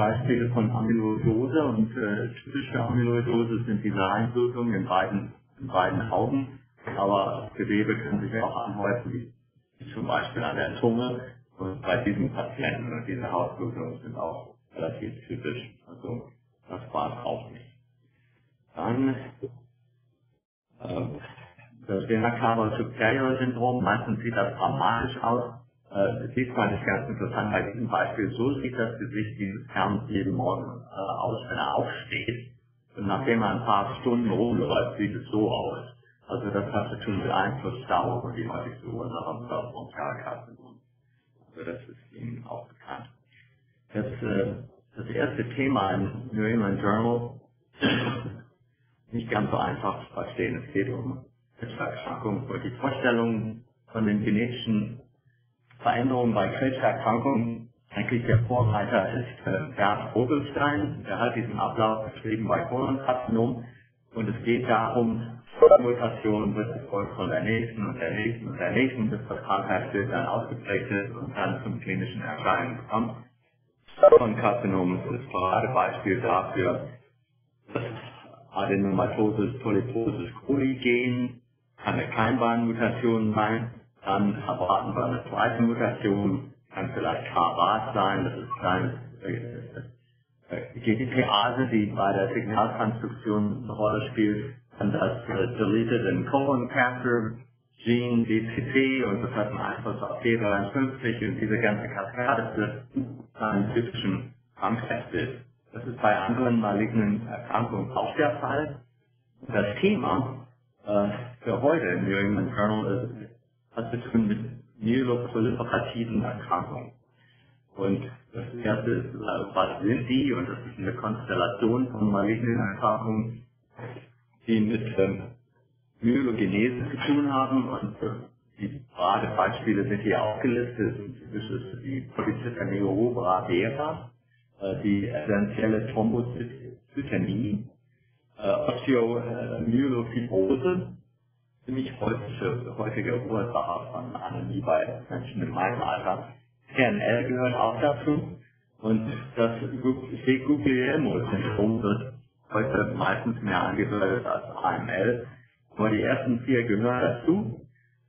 Beispiele von Amyloidose und typische Amyloidose sind diese Einblutungen in beiden Augen, aber Gewebe können sich auch anhäufen, wie zum Beispiel an der Zunge. Und bei diesen Patienten und diese Hautblutungen sind auch relativ typisch. Also das war es auch nicht. Dann das Vena-cava-superior Syndrom, meistens sieht das dramatisch aus. Diesmal ist ganz interessant, bei diesem Beispiel, so sieht das Gesicht dieses Herrn jeden Morgen aus, wenn er aufsteht. Und nachdem er ein paar Stunden rumläuft, sieht es so aus. Also das hat zu tun mit Einfluss darauf und die häufigste Ursache im Körper und K-Ras-Syndrom. Also das ist Ihnen auch bekannt. Das erste Thema im New England Journal, nicht ganz so einfach zu verstehen. Es geht um Krebserkrankungen und die Vorstellung von den genetischen Veränderungen bei Krebserkrankungen, eigentlich der Vorreiter ist Bert Vogelstein. Der hat diesen Ablauf beschrieben bei Korn und Katzenom. Und es geht darum, Mutationen wird gefolgt von der nächsten und der nächsten und der nächsten, bis das Krankheitsbild dann ausgeprägt ist und dann zum klinischen Erscheinen kommt. Korn und Katzenom ist das Paradebeispiel dafür, dass Adenomatosis, Polyposis, Coli-Gen kann eine Keimbahnmutation sein. Dann erwarten wir eine zweite Mutation, kann vielleicht K-Ras sein, das ist eine GTPase, die bei der Signaltransduktion eine Rolle spielt. Dann das Deleted in Colon cancer Gene, DCC, und das hat einen Einfluss auf CD53 und diese ganze Kaskade ist einen typischen Krankheitsbild. Das ist bei anderen malignen Erkrankungen auch der Fall. Das Thema für heute im New England Journal ist, hat zu tun mit myeloproliferativen Erkrankungen. Und das erste ist, was sind die? Und das ist eine Konstellation von malignen Erkrankungen, die mit Myelogenese zu tun haben. Und die Paradebeispiele sind hier aufgelistet. Das ist die Polycythemie Rubra Vera, die essentielle Thrombozytämie, Osteomyelofibrose, ziemlich häufige Ursache von Anämie bei Menschen in meinem Alter. TNL gehört auch dazu. Und das Zytokin-Rezeptoren wird heute meistens mehr angehört als AML. Aber die ersten vier gehören dazu.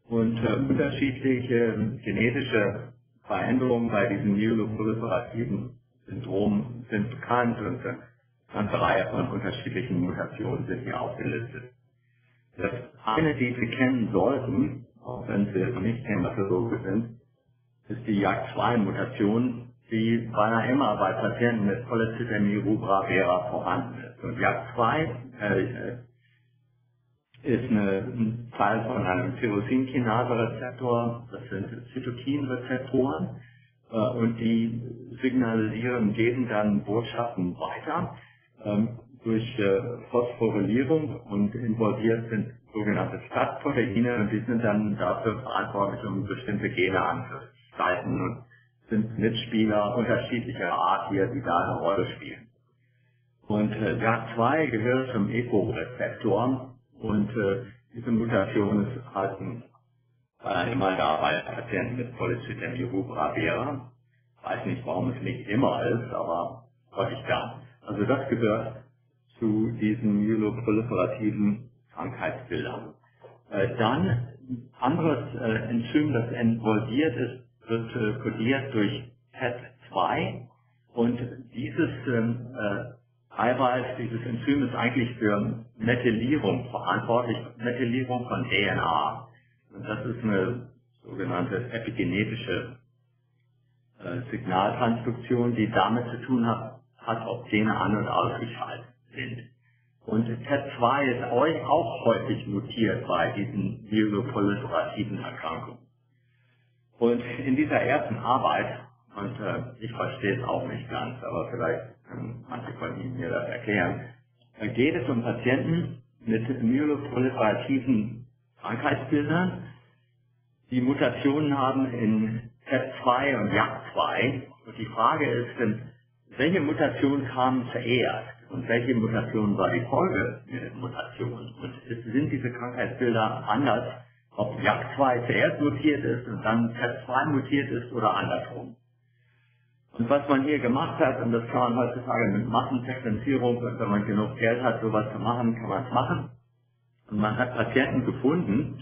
Und unterschiedliche genetische Veränderungen bei diesem myeloproliferativen Syndrom sind bekannt. Und eine ganze Reihe von unterschiedlichen Mutationen sind hier aufgelistet. Das eine, die wir kennen sollten, auch wenn wir nicht Hämatologe sind, ist die JAK-2-Mutation, die beinahe immer bei Patienten mit Polycythemie Rubra Vera vorhanden ist. Und JAK-2 ist ein Teil von einem Tyrosinkinase-Rezeptor, das sind Zytokin-Rezeptoren, und die signalisieren geben dann Botschaften weiter. Durch Phosphorylierung und involviert sind sogenannte Stadtproteine und die sind dann dafür verantwortlich, um bestimmte Gene anzuschalten und sind Mitspieler unterschiedlicher Art hier, die da eine Rolle spielen. Und JAK2 gehört zum Eco-Rezeptor und diese Mutation ist halt immer da bei Patienten mit Polycythemie Rubra Vera. Weiß nicht, warum es nicht immer ist, aber häufig da. Also das gehört zu diesen myeloproliferativen Krankheitsbildern. Dann anderes Enzym, das involviert ist, wird kodiert durch TET2 und dieses Eiweiß, dieses Enzym ist eigentlich für Methylierung verantwortlich, Methylierung von DNA. Und das ist eine sogenannte epigenetische Signaltransduktion, die damit zu tun hat, ob Gene an- und ausgeschaltet sind. Und TET2 ist auch häufig mutiert bei diesen myeloproliferativen Erkrankungen. Und in dieser ersten Arbeit, und ich verstehe es auch nicht ganz, aber vielleicht können manche von Ihnen mir das erklären, geht es um Patienten mit myeloproliferativen Krankheitsbildern, die Mutationen haben in TET2 und JAK2. Und die Frage ist, welche Mutationen kamen zuerst? Und welche Mutation war die Folge der Mutation? Und sind diese Krankheitsbilder anders, ob JAK2 zuerst mutiert ist und dann TET2 mutiert ist oder andersrum? Und was man hier gemacht hat, und das kann man heutzutage mit Massensequenzierung, wenn man genug Geld hat, sowas zu machen, kann man es machen. Und man hat Patienten gefunden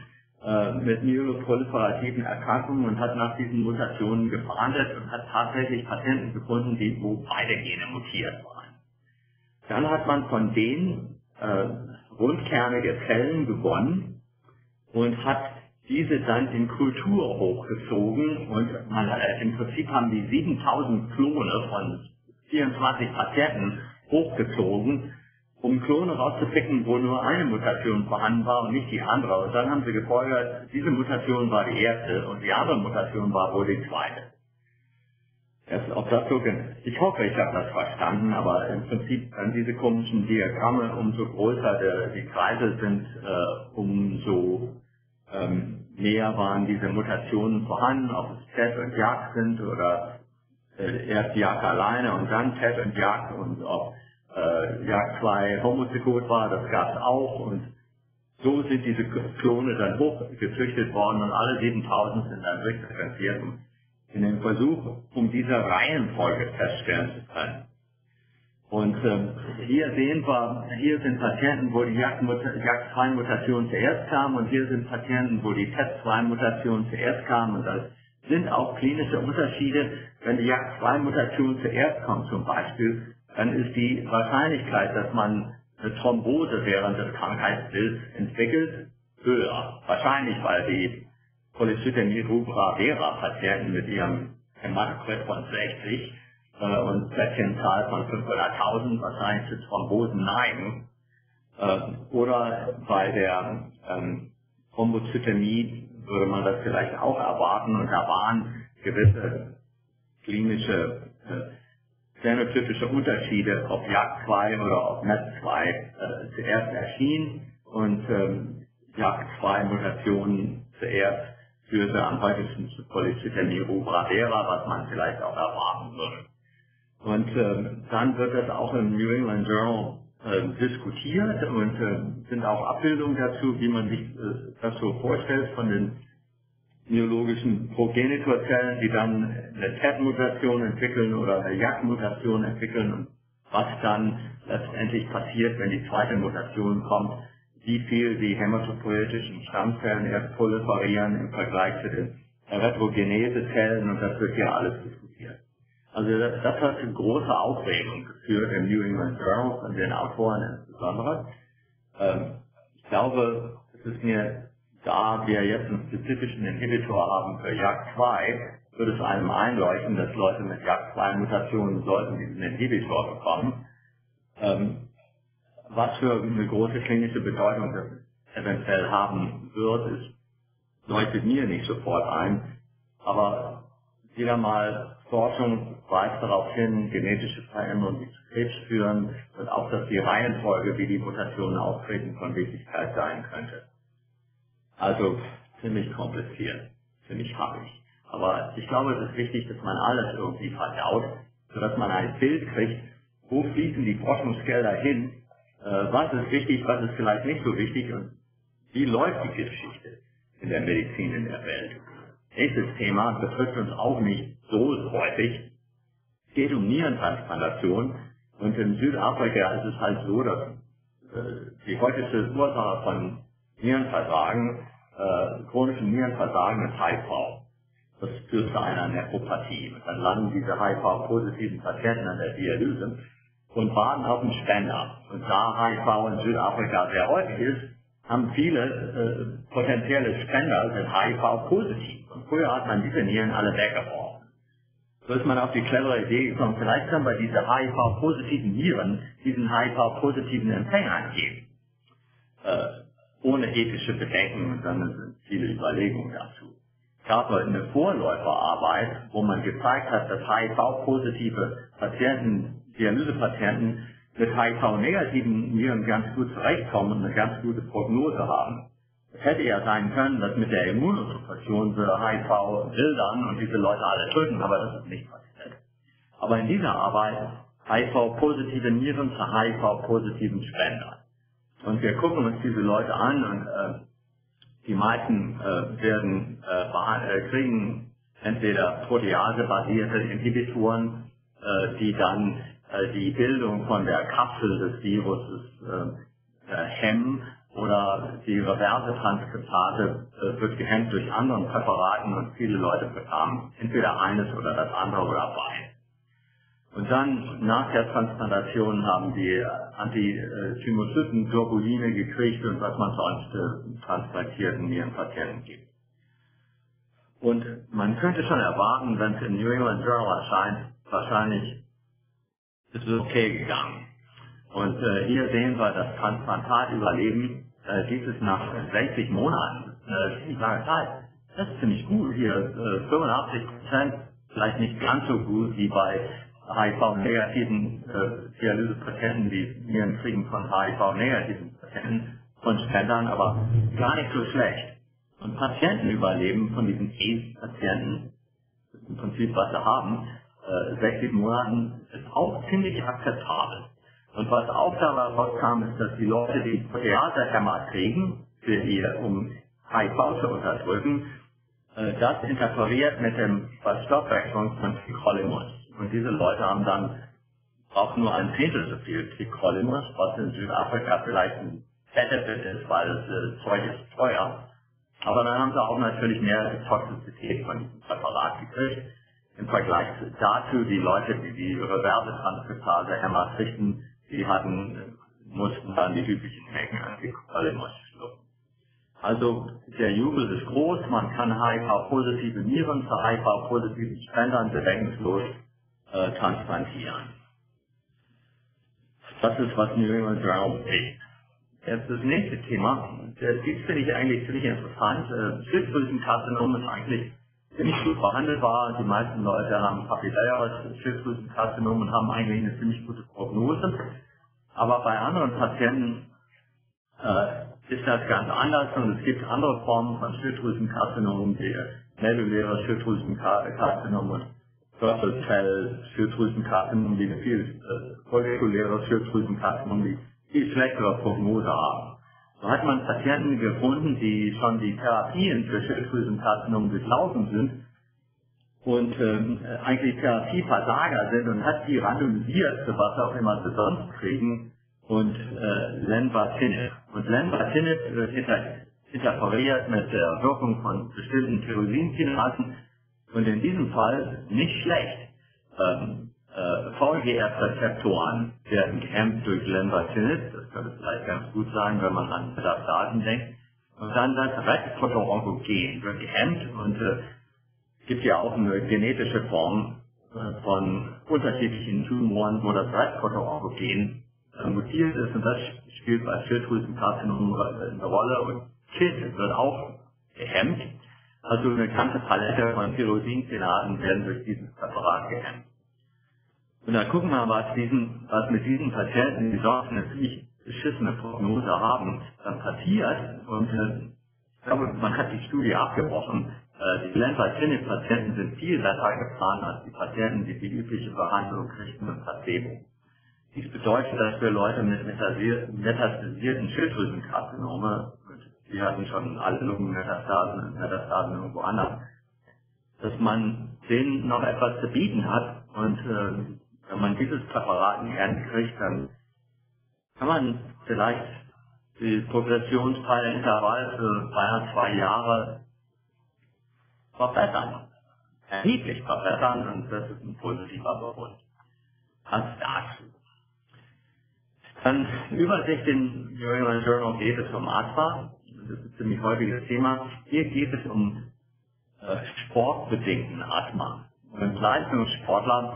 mit myeloproliferativen Erkrankungen und hat nach diesen Mutationen gefahndet und hat tatsächlich Patienten gefunden, wo beide Gene mutiert waren. Dann hat man von denen rundkernige Zellen gewonnen und hat diese dann in Kultur hochgezogen und man, im Prinzip haben die 7000 Klone von 24 Patienten hochgezogen, um Klone rauszupicken, wo nur eine Mutation vorhanden war und nicht die andere. Und dann haben sie gefolgert, diese Mutation war die erste und die andere Mutation war wohl die zweite. Ob das so genau. Ich hoffe, ich habe das verstanden, aber im Prinzip dann diese komischen Diagramme, umso größer die Kreise sind, umso mehr waren diese Mutationen vorhanden, ob es TET und JAK sind oder erst JAK alleine und dann TET und JAK und ob JAK2 homozygot war, das gab es auch und so sind diese Klone dann hochgezüchtet worden und alle 7000 sind dann durchsequenziert in dem Versuch, um diese Reihenfolge feststellen zu können. Und hier sehen wir, hier sind Patienten, wo die JAK2-Mutation zuerst kam und hier sind Patienten, wo die TET2-Mutation zuerst kam und das sind auch klinische Unterschiede. Wenn die JAK2-Mutation zuerst kommt zum Beispiel, dann ist die Wahrscheinlichkeit, dass man eine Thrombose während des Krankheitsbilds entwickelt, höher. Wahrscheinlich, weil die Polycythemie Rubra Vera Patienten mit ihrem Hämatokrit von 60 und Plättchenzahl von 500.000 wahrscheinlich zu Thrombosen neigen. Oder bei der Thrombozytämie würde man das vielleicht auch erwarten und da waren gewisse klinische, phänotypische Unterschiede, ob JAK2 oder ob NET2 zuerst erschienen und JAK2-Mutationen zuerst führte am häufigsten zu Polycythemie Rubra Vera, was man vielleicht auch erwarten würde. Und dann wird das auch im New England Journal diskutiert und sind auch Abbildungen dazu, wie man sich das so vorstellt von den biologischen Progenitorzellen, die dann eine TET-Mutation entwickeln oder eine JAK-Mutation entwickeln und was dann letztendlich passiert, wenn die zweite Mutation kommt, wie viel die hämatopoietischen Stammzellen erst proliferieren im Vergleich zu den Retrogenese-Zellen und das wird hier alles diskutiert. Also das hat zu großer Aufregung geführt im New England Journal und den Autoren insbesondere. Ich glaube, es ist mir, da wir jetzt einen spezifischen Inhibitor haben für JAK2, würde es einem einleuchten, dass Leute mit JAK2-Mutationen sollten diesen Inhibitor bekommen. Was für eine große klinische Bedeutung das eventuell haben wird, ist, leuchtet mir nicht sofort ein, aber wieder mal Forschung weist darauf hin, genetische Veränderungen, die zu Krebs führen und auch, dass die Reihenfolge, wie die Mutationen auftreten, von Wichtigkeit sein könnte. Also ziemlich kompliziert, ziemlich happig. Aber ich glaube, es ist wichtig, dass man alles irgendwie verdaut, sodass man ein Bild kriegt, wo fließen die Forschungsgelder hin, was ist wichtig, was ist vielleicht nicht so wichtig und wie läuft die Geschichte in der Medizin in der Welt. Nächstes Thema betrifft uns auch nicht so häufig. Es geht um Nierentransplantation und in Südafrika ist es halt so, dass die häufigste Ursache von Nierenversagen, chronischen Nierenversagen ist HIV. Das führt zu einer Nephropathie. Und dann landen diese HIV-positiven Patienten an der Dialyse und warten auf den Spender. Und da HIV in Südafrika sehr häufig ist, haben viele potenzielle Spender sind HIV-positiv. Und früher hat man diese Nieren alle weggeworfen. So ist man auf die clevere Idee gekommen, vielleicht können wir diese HIV-positiven Nieren diesen HIV-positiven Empfängern geben. Ohne ethische Bedenken und dann sind viele Überlegungen dazu. Es gab eine Vorläuferarbeit, wo man gezeigt hat, dass HIV-positive Patienten, Dialysepatienten mit HIV-negativen Nieren ganz gut zurechtkommen und eine ganz gute Prognose haben. Es hätte ja sein können, dass mit der Immunosuppression HIV wildern und diese Leute alle töten, aber das ist nicht passiert. Aber in dieser Arbeit HIV-positive Nieren zu HIV-positiven Spendern. Und wir gucken uns diese Leute an und die meisten kriegen entweder proteasebasierte Inhibitoren, die dann die Bildung von der Kapsel des Viruses hemmen, oder die reverse Transkriptase wird gehemmt durch andere Präparaten, und viele Leute bekamen entweder eines oder das andere oder beides. Und dann nach der Transplantation haben die Antitymozyten Globuline gekriegt und was man sonst transplantierten Nierenpatienten gibt. Und man könnte schon erwarten, wenn es im New England Journal erscheint, wahrscheinlich ist es okay gegangen. Und hier sehen wir das Transplantatüberleben, dieses nach 60 Monaten, ziemlich lange Zeit. Das ist ziemlich gut hier, 85%, vielleicht nicht ganz so gut wie bei HIV-negativen Dialysepatienten, die Nieren kriegen von HIV-negativen Patienten, von Spendern, aber gar nicht so schlecht. Und Patientenüberleben von diesen AIDS-Patienten, im Prinzip was sie haben, 60 Monaten, ist auch ziemlich akzeptabel. Und was auch daraus kam, ist, dass die Leute, die Proteasehemmer kriegen, um HIV zu unterdrücken, das interferiert mit dem Stoffwechsel von Tikrolimus. Und diese Leute haben dann auch nur ein Viertel so viel Tikrolimus, was in Südafrika vielleicht ein Benefit ist, weil das Zeug ist teuer. Aber dann haben sie auch natürlich mehr Toxizität von diesem Präparat gekriegt. Im Vergleich dazu, die Leute, die die Reverse-Transkriptase-Hemmer kriegten, die mussten dann die üblichen Mengen an Tikrolimus schlucken. Also der Jubel ist groß, man kann HIV-positive Nieren zu HIV-positiven Spendern bedenkenlos transplantieren. Das ist, was New England Journal ist. Jetzt das nächste Thema, das finde ich eigentlich ziemlich interessant. Schilddrüsenkarzinom ist eigentlich ziemlich gut behandelbar. Die meisten Leute haben papilläres Schilddrüsenkarzinom und haben eigentlich eine ziemlich gute Prognose. Aber bei anderen Patienten ist das ganz anders, und es gibt andere Formen von Schilddrüsenkarzinomen, wie zelluläres Schilddrüsenkarzinom und Körperzell-Schilddrüsenkarzinom, die eine viel folliculäres Schilddrüsenkarzinom, die viel schlechtere Prognose haben. So hat man Patienten gefunden, die schon die Therapien für Schilddrüsenkarzinom durchlaufen sind und eigentlich Therapieversager sind, und hat die randomisiert, für was auch immer sie sonst kriegen, und Lenvatinib. Und Lenvatinib interferiert mit der Wirkung von bestimmten Tyrosinkinasen, und in diesem Fall nicht schlecht. VEGF-Rezeptoren werden gehemmt durch Lenvatinib, das könnte vielleicht ganz gut sein, wenn man an Metaphasen denkt. Und dann das RET-Protoonkogen wird gehemmt, und gibt ja auch eine genetische Form von unterschiedlichen Tumoren, wo das RET-Protoonkogen mutiert ist, und das spielt bei Schilddrüsenkarzinom eine Rolle, und KIT wird auch gehemmt. Also eine ganze Palette von Tyrosinkinasen werden durch dieses Präparat gehemmt. Und dann gucken wir mal, was mit diesen Patienten, die sonst eine ziemlich beschissene Prognose haben, dann passiert. Und ich glaube, man hat die Studie abgebrochen. Die Lenvatinib-Patienten sind viel besser gefahren als die Patienten, die die übliche Behandlung kriegen mit Placebo. Dies bedeutet, dass wir Leute mit metastasierten Schilddrüsenkarzinome, die hatten schon alle Lungenmetastasen und Metastasen irgendwo anders, dass man denen noch etwas zu bieten hat. Und wenn man dieses Präparat in die Hände kriegt, dann kann man vielleicht die progressionsfreie Intervall für 2 Jahre verbessern. Erheblich verbessern, und das ist ein positiver Befund. Das dazu. Dann Übersicht in New England Journal geht es um Asthma. Das ist ein ziemlich häufiges Thema. Hier geht es um sportbedingten Asthma. Und Leistungssportler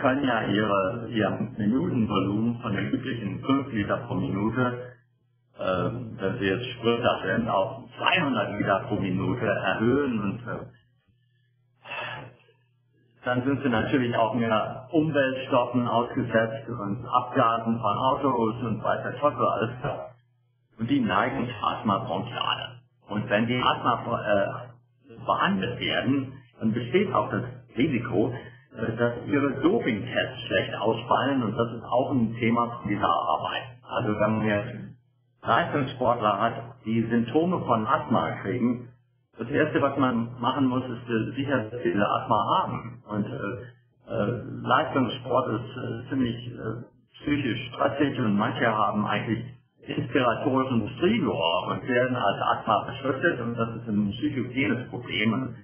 können ja ihr Minutenvolumen von den üblichen 5 Liter pro Minute, wenn sie jetzt Sprinter sind, auf 200 Liter pro Minute erhöhen, und dann sind sie natürlich auch mehr Umweltstoffen ausgesetzt und Abgasen von Autos und weiter Tottel, alles da. Und die neigen zu Asthma bronchiale. Und wenn die Asthma behandelt werden, dann besteht auch das Risiko, dass ihre Dopingtests schlecht ausfallen, und das ist auch ein Thema dieser Arbeit. Also wenn man jetzt Leistungssportler hat, die Symptome von Asthma kriegen, Das Erste, was man machen muss, ist sicher, dass wir Asthma haben. Und Leistungssport ist ziemlich psychisch stressig und manche haben eigentlich inspiratorischen Stridor und werden als Asthma beschriftet und das ist ein psychogenes Problem und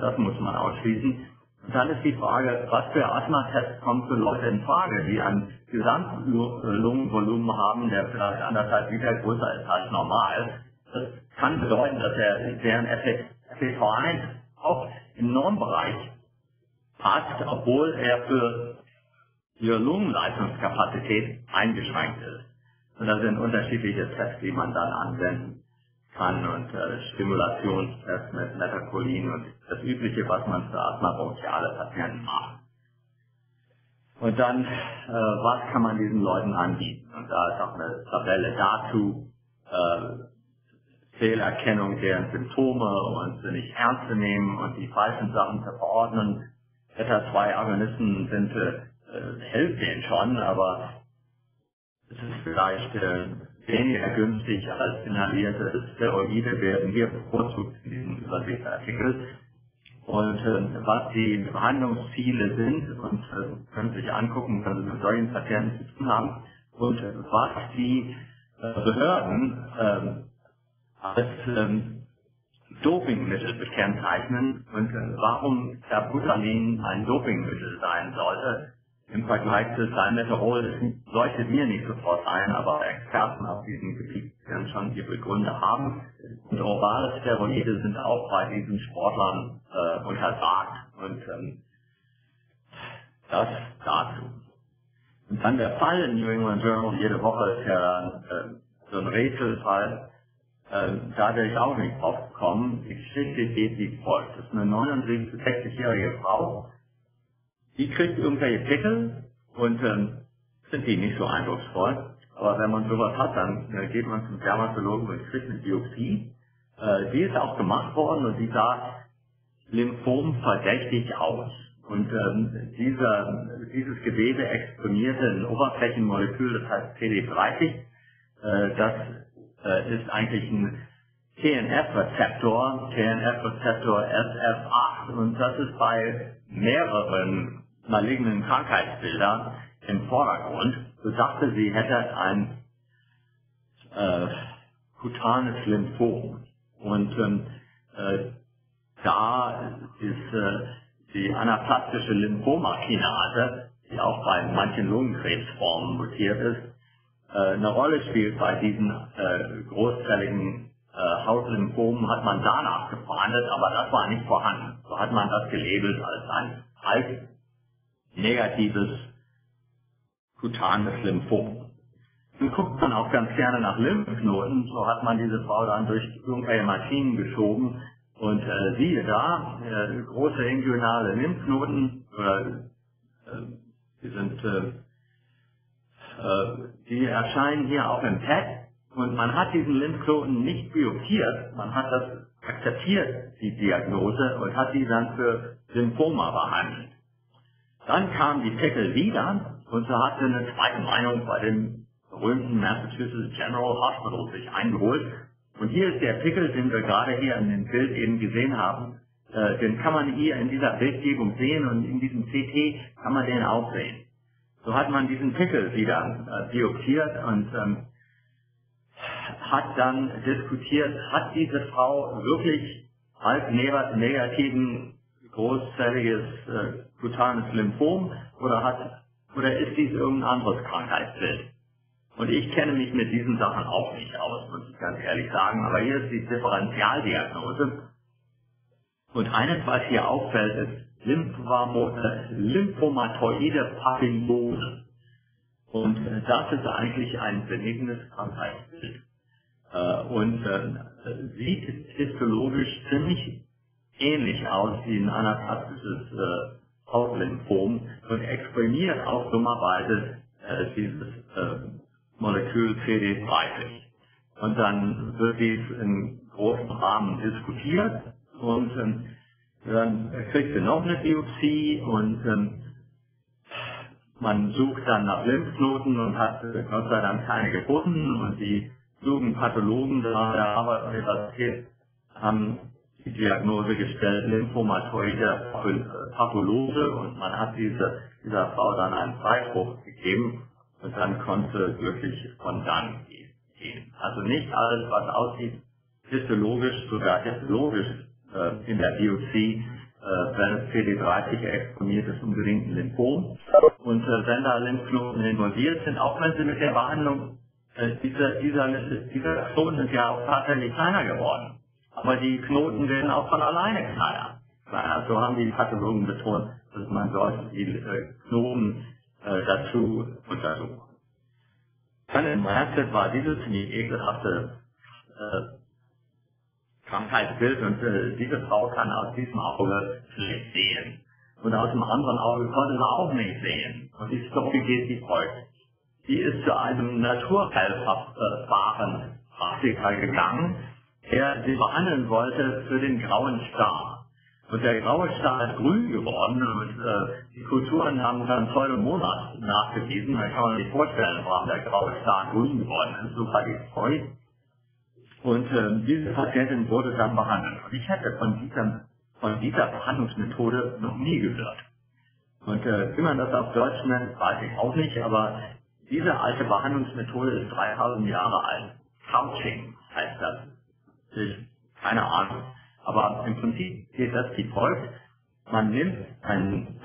das muss man ausschließen. Und dann ist die Frage, was für Asthmatest kommt für Leute in Frage, die ein Gesamtlungenvolumen haben, der vielleicht 1,5 Liter größer ist als normal. Das kann bedeuten, dass deren FEV1 auch im Normbereich passt, obwohl er für ihre Lungenleistungskapazität eingeschränkt ist. Und das sind unterschiedliche Tests, die man dann anwenden kann und Stimulationstests mit Methacholine und das Übliche, was man für asthma-bronchiale Patienten macht. Und dann, was kann man diesen Leuten anbieten? Und da ist auch eine Tabelle dazu, Fehlerkennung deren Symptome und sie nicht ernst zu nehmen und die falschen Sachen zu verordnen. Beta-2-Agonisten helfen denen schon, aber es ist vielleicht weniger günstig als inhalierte Steroide, werden hier bevorzugt in diesem Übersichtsartikel. Und was die Behandlungsziele sind, und können Sie sich angucken, was Sie mit solchen Patienten zu tun haben, und was die Behörden als Dopingmittel bezeichnen und warum Terbutanin ein Dopingmittel sein sollte. Im Vergleich zu Salmeterol leuchtet mir nicht sofort ein, aber Experten auf diesem Gebiet werden schon ihre Gründe haben. Und orale Steroide sind auch bei diesen Sportlern untersagt. Und das dazu. Und dann der Fall in New England Journal jede Woche ist ja so ein Rätselfall. Da werde ich auch nicht drauf gekommen. Die Geschichte geht wie folgt. Das ist eine 69-jährige Frau. Die kriegt irgendwelche Pickel und sind die nicht so eindrucksvoll. Aber wenn man sowas hat, dann geht man zum Dermatologen und kriegt eine Biopsie. Die ist auch gemacht worden und die sah Lymphom verdächtig aus. Und dieses Gewebe exponierte ein Oberflächenmolekül, das heißt CD30. Das ist eigentlich ein TNF-Rezeptor, TNF-Rezeptor SF8 und das ist bei mehreren malignen Krankheitsbildern im Vordergrund. So dachte sie, hätte ein kutanes Lymphom. Und da ist die anaplastische Lymphomakinase, die auch bei manchen Lungenkrebsformen mutiert ist, eine Rolle spielt bei diesen großzelligen Hautlymphomen, hat man danach gefahndet, aber das war nicht vorhanden. So hat man das gelabelt als ein halb negatives kutanes Lymphom. Dann guckt man auch ganz gerne nach Lymphknoten, so hat man diese Frau dann durch irgendwelche Maschinen geschoben und siehe da, große inguinale Lymphknoten, die sind die erscheinen hier auch im PET und man hat diesen Lymphknoten nicht biopsiert, man hat das akzeptiert, die Diagnose, und hat die dann für Lymphoma behandelt. Dann kamen die Pickel wieder und so hat sie eine zweite Meinung bei dem berühmten Massachusetts General Hospital sich eingeholt. Und hier ist der Pickel, den wir gerade hier in dem Bild eben gesehen haben, den kann man hier in dieser Bildgebung sehen und in diesem CT kann man den auch sehen. So hat man diesen Pickel wieder biopsiert und hat dann diskutiert, hat diese Frau wirklich halb negativen großzelliges kutanes Lymphom oder ist dies irgendein anderes Krankheitsbild? Und ich kenne mich mit diesen Sachen auch nicht aus, muss ich ganz ehrlich sagen, aber hier ist die Differentialdiagnose. Und eines, was hier auffällt, ist Lymphomatoide Papillose. Und das ist eigentlich ein benignes Krankheitsbild. Und sieht histologisch ziemlich ähnlich aus wie ein anaplastisches Hautlymphom und exprimiert auch dummerweise dieses Molekül CD30. Und dann wird dies in großen Rahmen diskutiert und dann kriegt sie noch eine Biopsie und man sucht dann nach Lymphknoten und hat Gott sei Dank keine gefunden und die Pathologen da an der Arbeit haben die Diagnose gestellt, Lymphomatoide Papillose, und man hat dieser Frau dann einen Freispruch gegeben und dann konnte wirklich von dann gehen. Also nicht alles, was aussieht, histologisch, sogar histologisch in der Biopsie, wenn es CD30 exponiert ist, unbedingt ein Lymphom. Und wenn da Lymphknoten involviert sind, auch wenn sie mit der Behandlung dieser Knoten sind ja auch tatsächlich kleiner geworden. Aber die Knoten werden auch von alleine kleiner. So haben die Pathologen betont, dass man sollte die Knoten dazu untersuchen. Dann im Herzschritt war dieses ziemlich ekelhafte Krankheitsbild, und diese Frau kann aus diesem Auge schlecht sehen. Und aus dem anderen Auge konnte sie auch nicht sehen. Und die Story geht wie folgt. Die ist zu einem naturheilbaren Praktiker gegangen, der sie behandeln wollte für den grauen Star. Und der graue Star ist grün geworden, und die Kulturen haben dann vollen Monat nachgewiesen. Man kann sich vorstellen, warum der graue Star grün geworden ist. So war die Story. Und diese Patientin wurde dann behandelt. Und ich hätte von dieser Behandlungsmethode noch nie gehört. Und wie man das auf Deutsch nennt, weiß ich auch nicht, aber diese alte Behandlungsmethode ist 3000 Jahre alt. Couching heißt das. Keine Ahnung. Aber im Prinzip geht das wie folgt. Man nimmt einen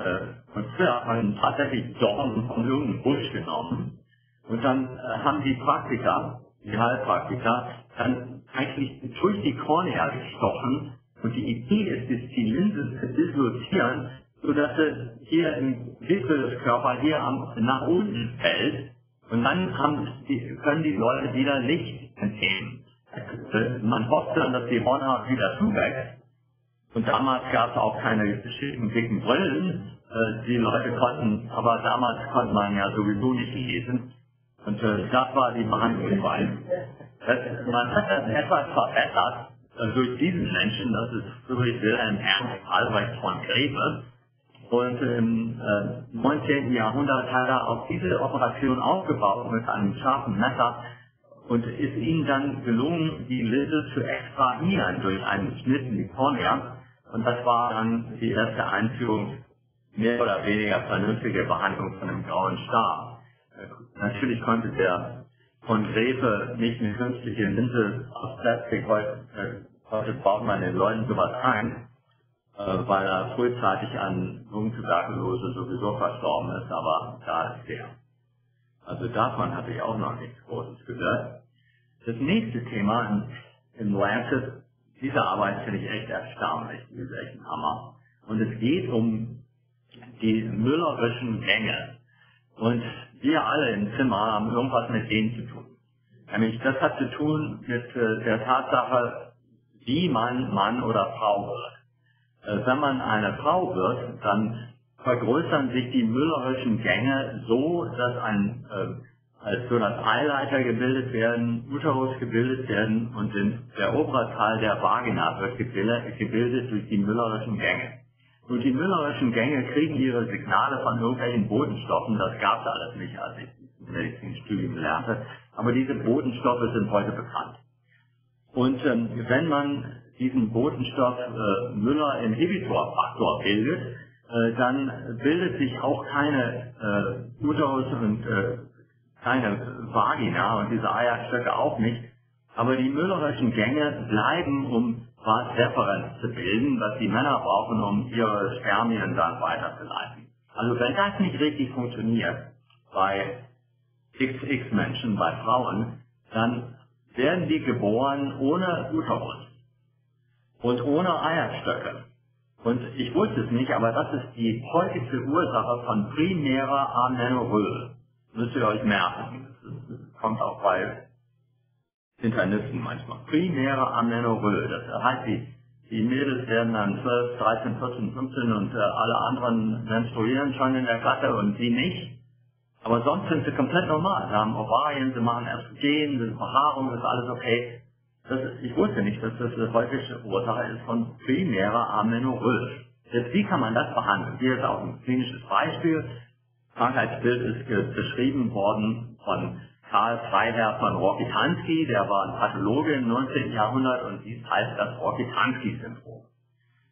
tatsächlich Dorn von irgendeinem Busch genommen, und dann haben die Heilpraktiker, dann eigentlich durch die Kornea gestochen, und die Idee ist, dass die Linsen zu dislozieren, sodass es hier im Wickel des Körpers hier nach unten fällt, und dann können die Leute wieder Licht entnehmen. Man hofft dann, dass die Hornhaut wieder zuwächst, und damals gab es auch keine schicken, dicken Brillen, die Leute konnten, aber damals konnte man ja sowieso nicht lesen, und das war die Behandlungsweise. Man hat das etwas verbessert durch diesen Menschen, das ist übrigens Wilhelm Ernst Albrecht von Grebe, und im 19. Jahrhundert hat er auf diese Operation aufgebaut mit einem scharfen Messer, und ist ihm dann gelungen, die Linse zu extrahieren durch einen Schnitt in die Kornea, und das war dann die erste Einführung mehr oder weniger vernünftige Behandlung von einem grauen Star. Natürlich konnte der von Grebe nicht eine künstliche Linse aus Plastik, heute baut man den Leuten sowas ein, weil er frühzeitig an Lungentuberkulose sowieso verstorben ist, aber da ist er. Also davon hatte ich auch noch nichts Großes gehört. Das nächste Thema im Lancet, diese Arbeit finde ich echt erstaunlich, die ist echt ein Hammer. Und es geht um die müllerischen Gänge. Und wir alle im Zimmer haben irgendwas mit denen zu tun. Nämlich das hat zu tun mit der Tatsache, wie man Mann oder Frau wird. Wenn man eine Frau wird, dann vergrößern sich die müllerischen Gänge so, dass als so das Eileiter gebildet werden, Uterus gebildet werden, und der obere Teil der Vagina wird gebildet durch die müllerischen Gänge. Und die müllerischen Gänge kriegen ihre Signale von irgendwelchen Botenstoffen, das gab es alles nicht, als ich im Medizinstudium lernte, aber diese Botenstoffe sind heute bekannt. Und wenn man diesen Botenstoff Müller-Inhibitor-Faktor bildet, dann bildet sich auch keine Uterus und keine Vagina und diese Eierstöcke auch nicht. Aber die müllerischen Gänge bleiben, um Referenz zu bilden, was die Männer brauchen, um ihre Spermien dann weiterzuleiten. Also wenn das nicht richtig funktioniert bei XX-Menschen, bei Frauen, dann werden die geboren ohne Uterus und ohne Eierstöcke. Und ich wusste es nicht, aber das ist die häufigste Ursache von primärer Amenorrhoe. Müsst ihr euch merken. Das kommt auch bei Internisten manchmal. Primäre Amenorrhoe. Das heißt, die Mädels werden dann 12, 13, 14, 15 und alle anderen menstruieren schon in der Klasse und sie nicht. Aber sonst sind sie komplett normal. Sie haben Ovarien, sie machen Östrogen, sie haben Behaarung, das ist alles okay. Ich wusste nicht, dass das die häufigste Ursache ist von primärer Amenorrhoe. Jetzt, wie kann man das behandeln? Hier ist auch ein klinisches Beispiel. Krankheitsbild ist beschrieben worden von Karl Freiherr von Rokitansky, der war ein Pathologe im 19. Jahrhundert und dies heißt das Rokitansky-Syndrom.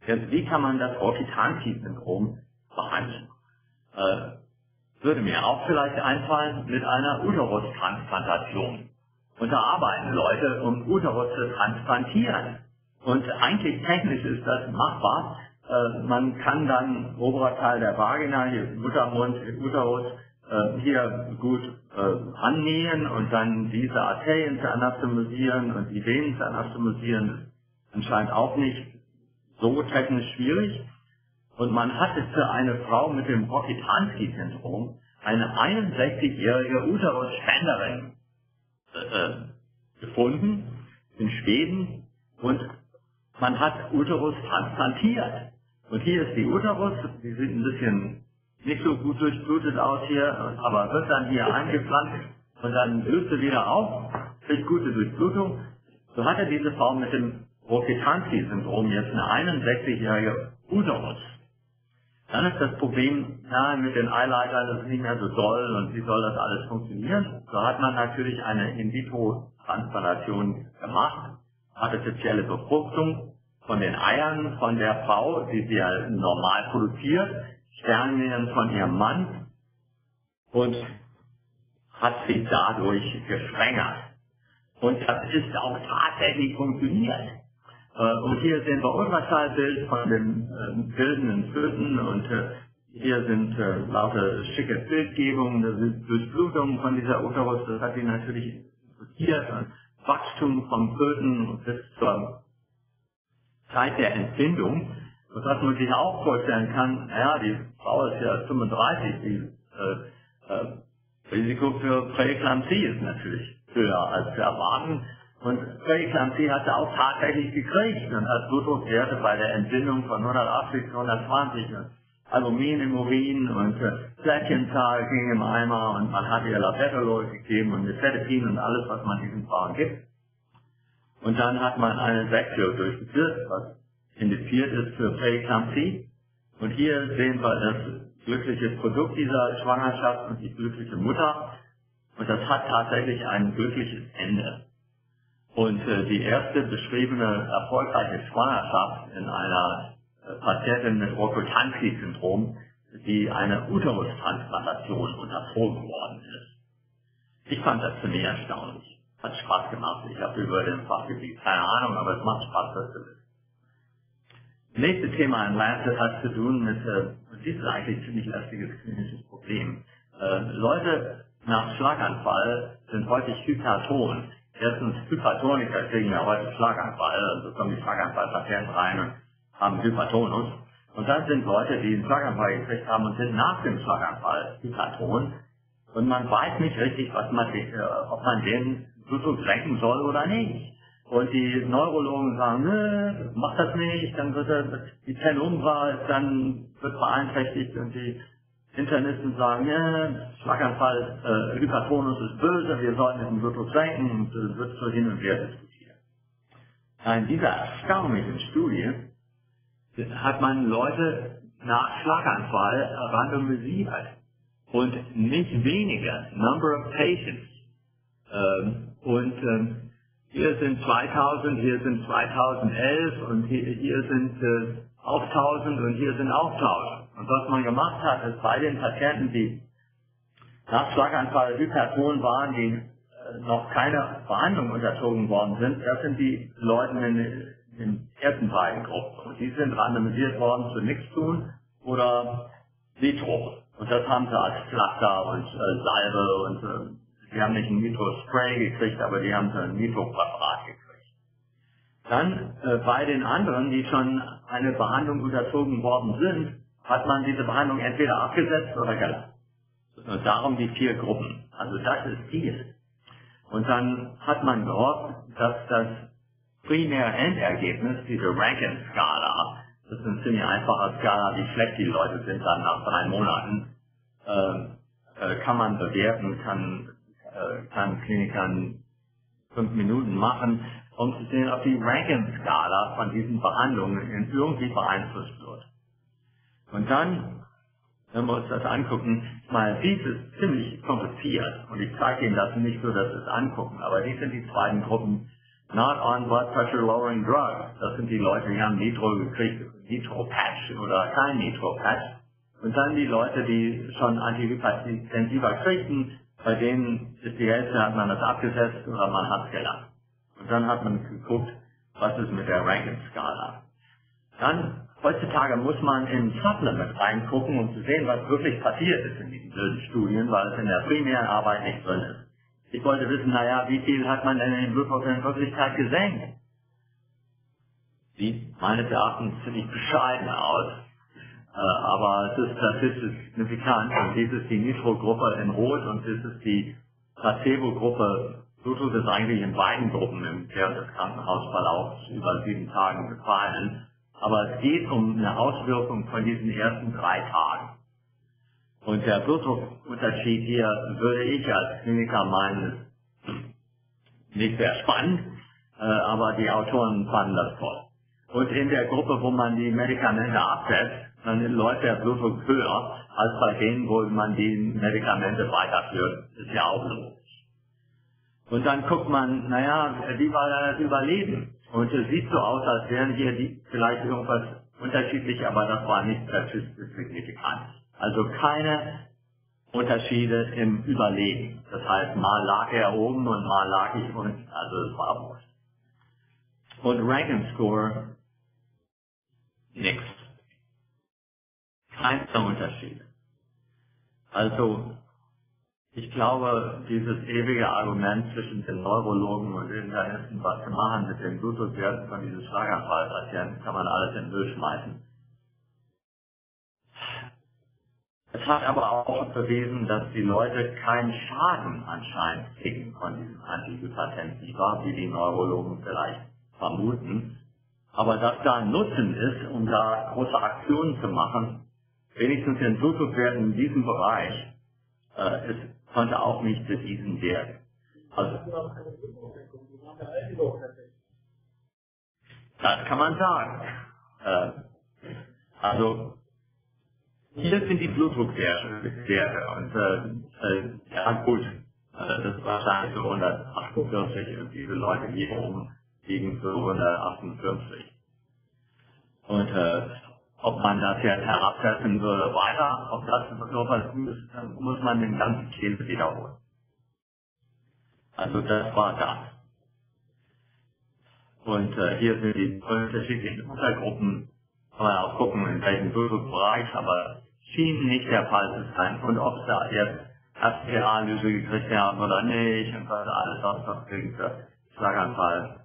Jetzt, wie kann man das Rokitansky-Syndrom behandeln? Würde mir auch vielleicht einfallen mit einer Uterus-Transplantation. Und da arbeiten Leute, um Uterus zu transplantieren. Und eigentlich technisch ist das machbar. Man kann dann oberer Teil der Vagina, hier Muttermund, Uterus, hier gut annähen und dann diese Arterien zu anastomisieren und die Venen zu anastomisieren, anscheinend auch nicht so technisch schwierig. Und man hatte für eine Frau mit dem Rokitansky-Syndrom eine 61-jährige Uterusspenderin gefunden in Schweden und man hat Uterus transplantiert. Und hier ist die Uterus, die sieht ein bisschen nicht so gut durchblutet aus hier, aber wird dann hier eingepflanzt und dann löst sie wieder auf, kriegt gute Durchblutung. So hatte diese Frau mit dem Rokitansky-Syndrom jetzt eine 61-jährige Uterus. Dann ist das Problem, na, mit den Eileitern, das ist nicht mehr so doll und wie soll das alles funktionieren? So hat man natürlich eine In-vitro-Transplantation gemacht, artifizielle Befruchtung von den Eiern von der Frau, die sie ja normal produziert, Sternien von ihrem Mann und hat sie dadurch geschwängert. Und das ist auch tatsächlich funktioniert. Und hier sehen wir Ultraschallbild von dem bildenden Föten und hier sind lauter schicke Bildgebungen, da sind Durchblutungen von dieser Uterus, das hat sie natürlich interessiert und Wachstum vom Föten bis zur Zeit der Entbindung. Und was man sich auch vorstellen kann, naja, die Frau ist ja 35, die Risiko für Präeklampsie ist natürlich höher als zu erwarten. Und Präeklampsie hat er auch tatsächlich gekriegt und als Blutdruckwerte bei der Entbindung von 180 zu 120, Albumin im Urin und Plättchenzahl ging im Eimer und man hat ihr Labetalol gegeben und Cetepin und alles, was man diesen Frauen gibt. Und dann hat man eine Sektio durchgeführt, was indiziert ist für Präeklampsie. Und hier sehen wir das glückliche Produkt dieser Schwangerschaft und die glückliche Mutter. Und das hat tatsächlich ein glückliches Ende. Und die erste beschriebene erfolgreiche Schwangerschaft in einer Patientin mit Rokitansky-Syndrom, die einer Uterustransplantation unterzogen worden ist. Ich fand das ziemlich erstaunlich. Hat Spaß gemacht. Ich habe über den Fachgebiet keine Ahnung, aber es macht Spaß, das zu wissen. Das nächste Thema in Lancet hat zu tun mit, und dies ist eigentlich ein ziemlich lästiges klinisches Problem. Leute nach Schlaganfall sind häufig Hyperton. Erstens, Hypertoniker kriegen ja heute Schlaganfall, also kommen die Schlaganfallpatienten rein und haben Hypertonus. Und dann sind Leute, die einen Schlaganfall gekriegt haben und sind nach dem Schlaganfall Hyperton. Und man weiß nicht richtig, was man, ob man den Blutdruck senken soll oder nicht. Und die Neurologen sagen, nö, mach das nicht, dann wird die Penumbra, dann wird beeinträchtigt und die Internisten sagen, Schlaganfall, Hypertonus ist böse, wir sollen den Blutdruck senken und wird so hin und her diskutiert. In dieser erstaunlichen Studie hat man Leute nach Schlaganfall randomisiert und nicht weniger, number of patients. Hier sind 2000, hier sind 2011 und hier sind auch 1000 und hier sind auch 1000. Und was man gemacht hat, ist bei den Patienten, die nach Schlaganfall Hyperton waren, die noch keiner Behandlung unterzogen worden sind, das sind die Leute in den ersten beiden Gruppen. Und die sind randomisiert worden zu nichts tun oder Nitro. Und das haben sie als Pflaster und Salbe und die haben nicht ein Nitro-Spray gekriegt, aber die haben so ein Nitro-Präparat gekriegt. Dann bei den anderen, die schon eine Behandlung unterzogen worden sind, hat man diese Behandlung entweder abgesetzt oder gelassen. Und darum die vier Gruppen. Also das ist viel. Und dann hat man gehofft, dass das primäre Endergebnis, diese Rankin-Skala, das ist eine ziemlich einfache Skala, wie schlecht die Leute sind dann nach 3 Monaten, kann man bewerten, kann Klinikern 5 Minuten machen, um zu sehen, ob die Rankin-Skala von diesen Behandlungen irgendwie beeinflusst wird. Und dann Wenn wir uns das angucken, Myelitis ist ziemlich kompliziert und ich zeige Ihnen das nicht so, dass Sie es angucken, aber dies sind die zweiten Gruppen. Not on blood pressure lowering drugs. Das sind die Leute, die haben Nitro gekriegt, Nitro-Patch oder kein Nitro-Patch. Und dann die Leute, die schon Antihypertensiva kriegten, bei denen ist die Hälfte, hat man das abgesetzt oder man hat es gelassen. Und dann hat man geguckt, was ist mit der Rankin-Skala. Dann, heutzutage muss man in Supplement reingucken, um zu sehen, was wirklich passiert ist in diesen wilden Studien, weil es in der primären Arbeit nicht drin ist. Ich wollte wissen, naja, wie viel hat man denn in den Blutprozenten in Wirklichkeit gesenkt? Sieht meines Erachtens ziemlich bescheiden aus. Aber es ist statistisch signifikant. Und dies ist die Nitro-Gruppe in Rot und dies ist die Placebo-Gruppe. Bluetooth ist eigentlich in beiden Gruppen im während des Krankenhausverlaufs über 7 Tagen gefallen. Aber es geht um eine Auswirkung von diesen ersten 3 Tagen. Und der Blutdruckunterschied hier würde ich als Kliniker meinen, nicht sehr spannend, aber die Autoren fanden das toll. Und in der Gruppe, wo man die Medikamente absetzt, dann läuft der Blutdruck höher als bei denen, wo man die Medikamente weiterführt. Ist ja auch logisch. Und dann guckt man, naja, wie war das Überleben? Und es sieht so aus, als wären hier die vielleicht irgendwas unterschiedlich, aber das war nicht statistisch signifikant. Also keine Unterschiede im Überleben. Das heißt, mal lag er oben und mal lag ich unten. Also es war wurscht. Und Rankin-Score, nix. Keine Unterschiede. Also, ich glaube, dieses ewige Argument zwischen den Neurologen und Internisten, was zu machen mit den Blutdruckwerten von diesen Schlaganfallpatienten, kann man alles in den Müll schmeißen. Es hat aber auch bewiesen, dass die Leute keinen Schaden anscheinend kriegen von diesen Antihypertensiva, wie die Neurologen vielleicht vermuten. Aber dass da ein Nutzen ist, um da große Aktionen zu machen, wenigstens den Blutdruckwerten in diesem Bereich, es konnte auch nicht bewiesen werden. Also, das kann man sagen. Hier sind die Blutdruckwerte und ja gut, das ist wahrscheinlich so 148 und diese Leute hier oben liegen so 158. Und ob man das jetzt herabsetzen würde weiter, ob das noch was Gutes ist, dann muss man den ganzen Käse wiederholen. Also das war das. Und hier sind die unterschiedlichen Untergruppen, kann man auch gucken in welchem Blutdruckbereich, aber schien nicht der Fall zu sein. Und ob es da jetzt Aspirallyse gekriegt haben oder nicht und was alles sonst noch kriegen für Schlaganfall,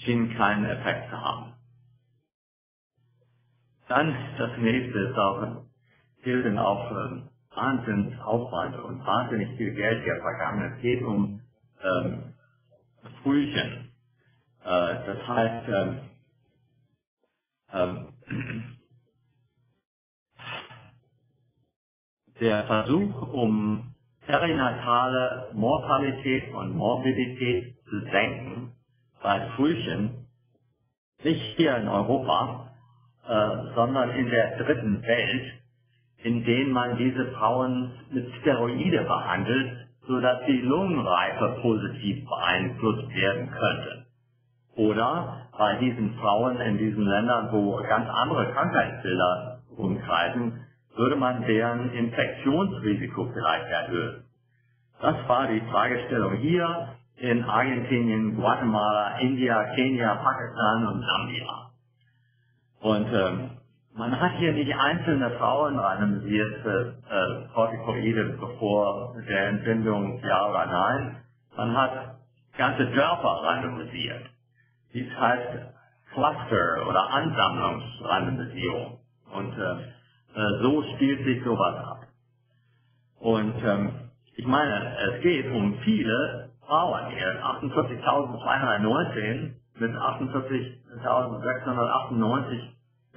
schien keinen Effekt zu haben. Dann das nächste ist auch, hier sind auch Wahnsinnsaufwand und wahnsinnig viel Geld hier vergangen. Es geht um Frühchen. Das heißt, der Versuch, um perinatale Mortalität und Morbidität zu senken bei Frühchen, nicht hier in Europa, sondern in der dritten Welt, in denen man diese Frauen mit Steroide behandelt, sodass die Lungenreife positiv beeinflusst werden könnte. Oder bei diesen Frauen in diesen Ländern, wo ganz andere Krankheitsbilder rumkreisen, würde man deren Infektionsrisiko vielleicht erhöhen. Das war die Fragestellung hier in Argentinien, Guatemala, India, Kenia, Pakistan und Sambia. Und man hat hier nicht einzelne Frauen randomisiert für Corticoide bevor der Entbindung, ja oder nein. Man hat ganze Dörfer randomisiert. Dies heißt Cluster- oder Ansammlungsrandomisierung. Und so spielt sich sowas ab. Und ich meine, es geht um viele Frauen hier. 48.219 mit 48.698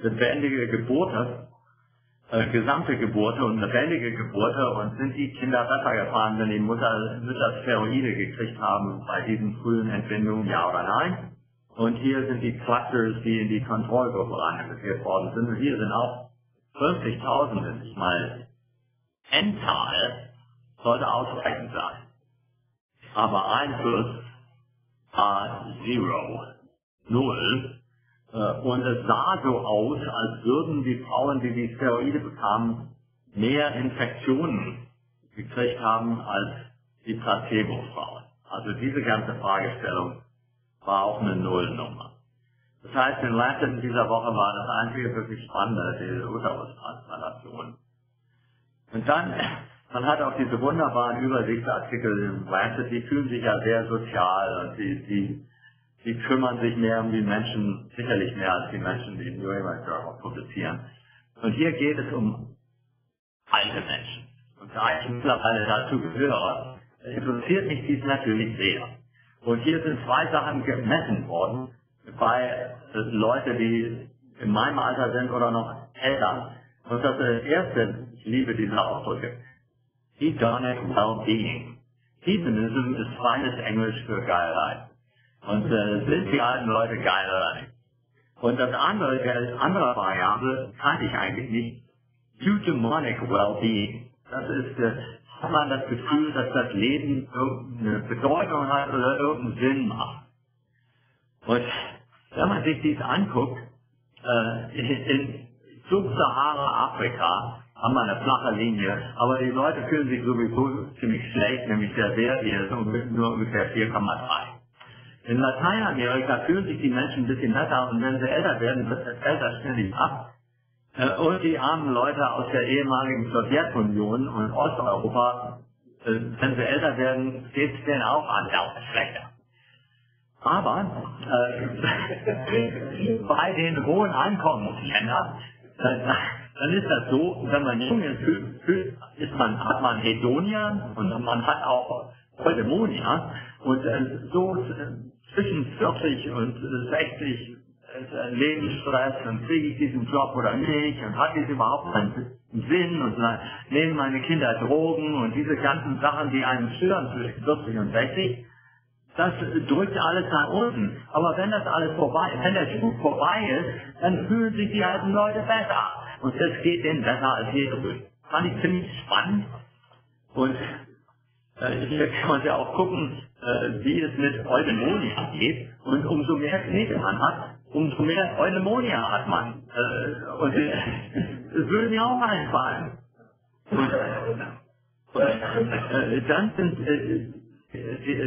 lebendige Geburten, gesamte Geburten und lebendige Geburten. Und sind die Kinder besser gefahren, wenn die Mütter Steroide gekriegt haben bei diesen frühen Entbindungen, ja oder nein? Und hier sind die Clusters, die in die Kontrollgruppe rangeführt worden sind. Und hier sind auch 50.000 ist nicht mal N-Zahl, sollte ausreichend sein. Aber 1 plus A0, 0, und es sah so aus, als würden die Frauen, die die Steroide bekamen, mehr Infektionen gekriegt haben als die Placebo-Frauen. Also diese ganze Fragestellung war auch eine Nullnummer. Das heißt, in Latin dieser Woche war das einzige wirklich Spannende, diese Uterus-Transplantation. Und dann, man hat auch diese wunderbaren Übersichtsartikel im Lancet, die fühlen sich ja sehr sozial und die kümmern sich mehr um die Menschen, sicherlich mehr als die Menschen, die im New England Journal publizieren. Und hier geht es um alte Menschen. Und da ich mittlerweile dazu gehöre, interessiert mich dies natürlich sehr. Und hier sind zwei Sachen gemessen worden bei Leuten, die in meinem Alter sind oder noch älter. Und das ist das Erste, ich liebe diese Ausdrücke, Hedonic Wellbeing. Hedonism ist feines Englisch für Geilheit. Und sind die alten Leute geil oder nicht? Und das andere Variable kannte ich eigentlich nicht. Eudaimonic Wellbeing. Das ist, hat man das Gefühl, dass das Leben irgendeine Bedeutung hat oder irgendeinen Sinn macht. Und wenn man sich dies anguckt, in Subsahara-Afrika haben wir eine flache Linie, aber die Leute fühlen sich sowieso ziemlich schlecht, nämlich der Wert hier ist nur ungefähr 4,3. In Lateinamerika fühlen sich die Menschen ein bisschen besser und wenn sie älter werden, wird das älter ständig ab. Und die armen Leute aus der ehemaligen Sowjetunion und Osteuropa, wenn sie älter werden, geht es denen auch andauernd schlechter. Aber bei den hohen Einkommensländern, dann ist das so, wenn man jung ist, hat man Hedonia und man hat auch Eudaimonia. Und so zwischen 40 und 60 ist Lebensstress und kriege ich diesen Job oder nicht und hat dies überhaupt keinen Sinn und dann nehmen meine Kinder Drogen und diese ganzen Sachen, die einen stören zwischen 40 und 60, das drückt alles nach unten. Aber wenn das alles vorbei ist, wenn der Schub vorbei ist, dann fühlen sich die alten Leute besser. Und es geht denen besser als je drüben. Fand ich ziemlich spannend. Und hier kann man ja auch gucken, wie es mit Eudaimonia geht. Und umso mehr Knete man hat, umso mehr Eudaimonia hat man. Und es würde mir auch einfallen. Dann sind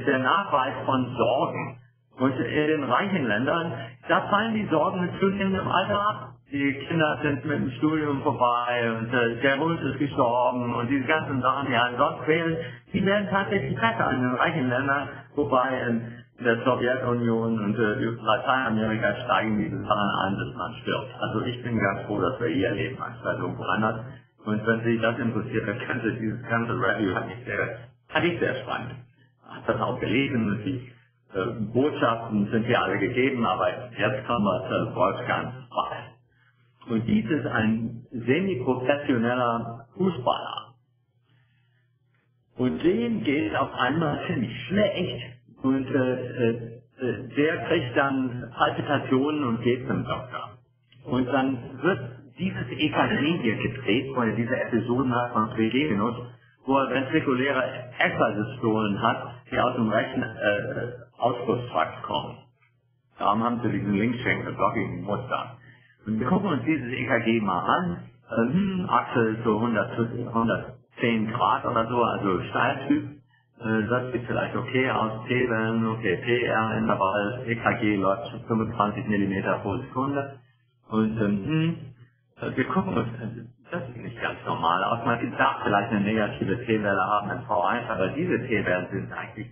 der Nachweis von Sorgen. Und in den reichen Ländern, da fallen die Sorgen mit zunehmendem Alter ab. Die Kinder sind mit dem Studium vorbei und der Hund ist gestorben und diese ganzen Sachen, die einem sonst fehlen, die werden tatsächlich besser in den reichen Ländern, wobei in der Sowjetunion und Lateinamerika steigen diese Sachen an, dass man stirbt. Also ich bin ganz froh, dass wir hier leben, anstatt irgendwo anders. Und wenn Sie das interessiert, dann können Sie dieses ganze Review, fand ich sehr spannend. Hat das auch gelesen und die Botschaften sind hier alle gegeben, aber jetzt kommen wir zu Wolfgang Weiß. Und dies ist ein semi-professioneller Fußballer. Und dem geht auf einmal ziemlich schlecht und der kriegt dann Palpitationen und geht zum Doktor. Und dann wird dieses EKG hier gedreht, weil er diese Episoden hat von Präeklampsie, wo er ventrikuläre Extrasystolen hat, die aus dem rechten Ausflusstrakt kommen. Darum haben sie diesen linkschenkel-blockigen Muster. Und wir gucken uns dieses EKG mal an, Achse so 110 Grad oder so, also Steiltyp, das sieht vielleicht okay aus, T-Wellen, okay, PR-Intervall, EKG läuft 25 mm pro Sekunde. Und wir gucken uns, das sieht nicht ganz normal aus, man darf vielleicht eine negative T-Welle haben in V1, aber diese T-Wellen sehen eigentlich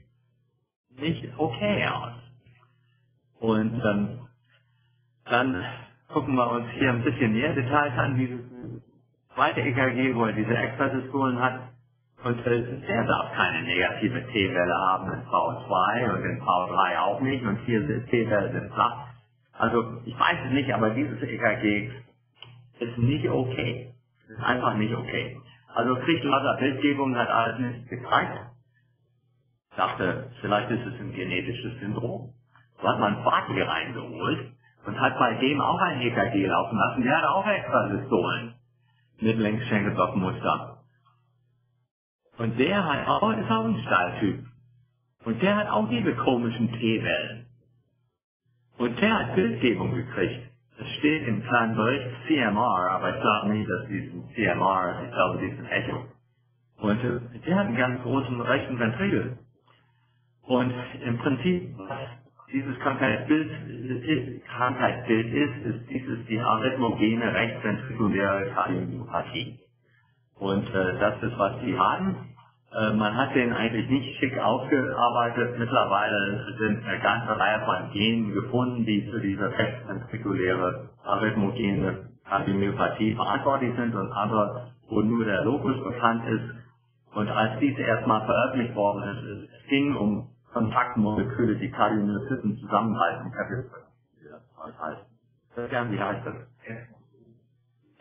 nicht okay aus. Und dann gucken wir uns hier ein bisschen mehr Details an, dieses zweite EKG, wo er diese Extrasystolen hat. Und der darf keine negative T-Welle haben in V2 und in V3 auch nicht. Und hier sind T-Wellen sind flach. Also ich weiß es nicht, aber dieses EKG ist nicht okay. Ist einfach nicht okay. Also kriegt lauter Bildgebung, hat alles nicht gezeigt. Ich dachte, vielleicht ist es ein genetisches Syndrom. So hat man Fahrt hier reingeholt. Und hat bei dem auch ein EKG laufen lassen, der hat auch Extrasystolen. mit Längsschenkeldrüsenmuster. Und der hat auch, ist auch ein Stahltyp. Und der hat auch diese komischen T-Wellen. Und der hat Bildgebung gekriegt. Das steht im kleinen Bericht CMR, aber ich glaube nicht, dass diesen CMR, ich glaube diesen Echo. Und der hat einen ganz großen rechten Ventrikel. Und im Prinzip, was dieses Krankheitsbild ist dieses die arrhythmogene rechtsventrikuläre Kardiomyopathie. Und das ist, was die haben. Man hat den eigentlich nicht schick aufgearbeitet. Mittlerweile sind eine ganze Reihe von Genen gefunden, die für diese rechtsventrikuläre arrhythmogene Kardiomyopathie verantwortlich sind und andere, wo nur der Locus bekannt ist. Und als diese erstmal veröffentlicht worden ist, es ging um Kontaktmoleküle, die Kardiomyozyten zusammenhalten. Wie heißt das?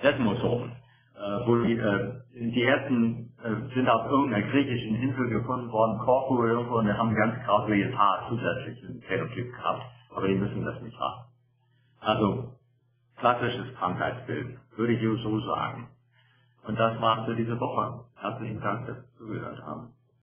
Desmosomen. Die ersten sind auf irgendeiner griechischen Insel gefunden worden, Korfu irgendwo, und die haben ganz grausliches Haar zusätzlich im Phänotyp gehabt, aber die müssen das nicht haben. Also, klassisches Krankheitsbild, würde ich so sagen. Und das war's für diese Woche. Herzlichen Dank, dass Sie zugehört haben.